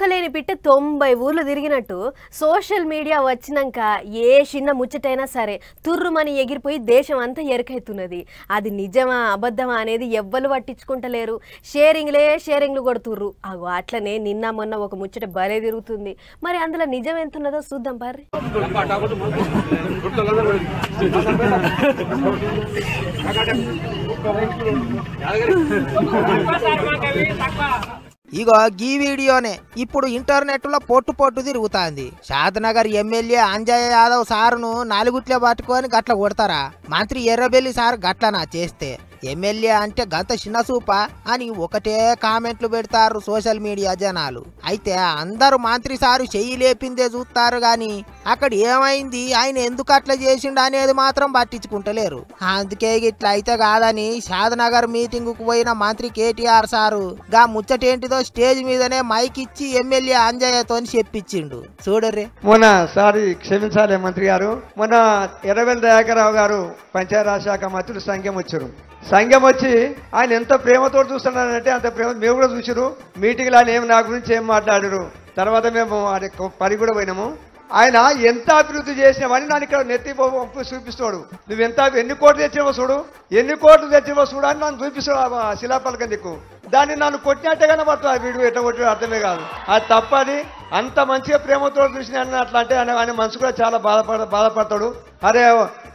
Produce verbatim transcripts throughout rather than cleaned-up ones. తోకలేని పిట్ట తొంభై ఊర్లు తిరిగినట్టు సోషల్ మీడియా వచ్చినంక ఏ చిన్న ముచ్చటైనా సరే తుర్రుమని ఎగిరిపోయి దేశం అంతా ఎర్కైతున్నది. అది నిజమా అబద్ధమా అనేది ఎవ్వలు పట్టించుకుంటలేరు. షేరింగ్లే షేరింగ్లు కొడుతుర్రు. అగో అట్లనే నిన్న మొన్న ఒక ముచ్చట బలే తిరుగుతుంది. మరి అందులో నిజం ఎంత ఉన్నదో చూద్దాం పర్రి. ఇగో ఈ వీడియోనే ఇప్పుడు ఇంటర్నెట్ లో పొట్టు పొట్టు తిరుగుతాంది. షాద్నగర్ ఎమ్మెల్యే అంజయ్య యాదవ్ సారును నాలుగుట్లే పట్టుకొని గట్ల కొడతారా? మంత్రి ఎర్రబెల్లి సార్ గట్లనా చేస్తే? ఎమ్మెల్యే అంటే గంత చిన్నసూప అని ఒకటే కామెంట్లు పెడతారు సోషల్ మీడియా జనాలు. అయితే అందరూ మంత్రి సారు చెయ్యి లేపిందే చూస్తారు గాని అక్కడ ఏమైంది, ఆయన ఎందుకు అట్లా చేసిండు అనేది మాత్రం పట్టించుకుంటలేరు. అందుకే ఇట్లా అయితే కాదని షాద్నగర్ మీటింగ్ కు పోయిన మంత్రి కేటీఆర్ సారు గా ముచ్చటేంటిదో స్టేజ్ మీదనే మైక్ ఇచ్చి ఎమ్మెల్యే అంజయ్యతో చెప్పించిండు. చూడరే, మొన్న సారీ క్షమించాలి మంత్రి గారు, మొన్న ఎర్రబెల్లి దయాకర్రావు గారు పంచాయతీరాజ్ శాఖ మంత్రులు సంఘం వచ్చారు. సంఘం వచ్చి ఆయన ఎంత ప్రేమతో చూస్తున్నానంటే అంత ప్రేమ మేము కూడా చూసారు. మీటింగ్లో ఆయన ఏమి నా గురించి ఏం మాట్లాడారు, తర్వాత మేము పని కూడా పోయినాము. ఆయన ఎంత అభివృద్ధి చేసినవని నన్ను ఇక్కడ నెత్తిపో చూపిస్తాడు. నువ్వు ఎంత ఎన్ని కోట్లు తెచ్చినవో చూడు, ఎన్ని కోట్లు తెచ్చినవో చూడు అని నన్ను చూపిస్తాడు శిలాపలకం దిక్కు. దాన్ని నన్ను కొట్టినట్టుగానే పడుతుంది. ఆ వీడియో ఎట్లా కొట్టిన అర్థమే కాదు. అది తప్పని అంత మంచిగా ప్రేమతో చూసిన అట్లా అంటే ఆయన ఆయన మనసు కూడా చాలా బాధపడ బాధపడతాడు. అరే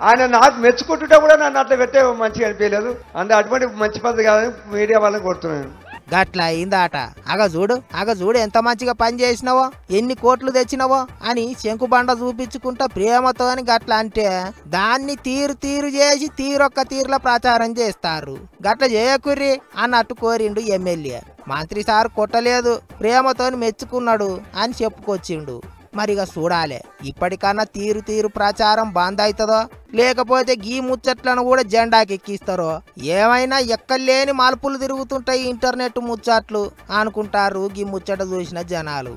ఆయన నాకు మెచ్చుకుంటుంటే కూడా నన్ను అట్లా పెట్టే మంచిగా అనిపించలేదు. అందు అటువంటి మంచి పద్ధతి కాదని మీడియా వాళ్ళని కొడుతున్నాను. గట్ల అయిందాట. అగ చూడు అగ చూడు ఎంత మంచిగా పని చేసినావో, ఎన్ని కోట్లు తెచ్చినావో అని శంకుబండ చూపించుకుంటా ప్రేమతోని గట్ల అంటే దాన్ని తీరు తీరు చేసి తీరొక్క తీరులో ప్రచారం చేస్తారు. గట్ల చేయకుర్రి అన్నట్టు కోరిండు ఎమ్మెల్యే. మంత్రి సార్ కొట్టలేదు, ప్రేమతోని మెచ్చుకున్నాడు అని చెప్పుకొచ్చిండు. మరిగా చూడాలి ఇప్పటికన్నా తీరు తీరు ప్రచారం బంద్ అవుతుందో లేకపోతే గీ ముచ్చట్లను కూడా జెండాకి ఎక్కిస్తారో. ఏమైనా ఎక్కలేని మలుపులు తిరుగుతుంటాయి ఇంటర్నెట్ ముచ్చట్లు అనుకుంటారు గీ ముచ్చట చూసిన జనాలు.